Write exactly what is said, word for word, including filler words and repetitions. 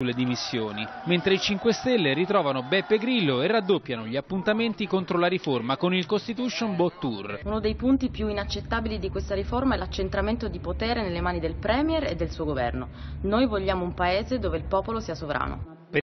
Sulle dimissioni, mentre i cinque Stelle ritrovano Beppe Grillo e raddoppiano gli appuntamenti contro la riforma con il Constitution Bot Tour. Uno dei punti più inaccettabili di questa riforma è l'accentramento di potere nelle mani del Premier e del suo governo. Noi vogliamo un paese dove il popolo sia sovrano.